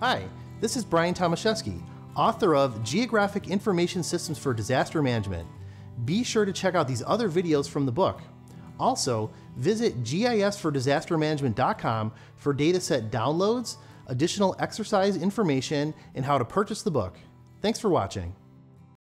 Hi, this is Brian Tomaszewski, author of Geographic Information Systems for Disaster Management. Be sure to check out these other videos from the book. Also, visit GISForDisasterManagement.com for dataset downloads, additional exercise information, and how to purchase the book. Thanks for watching.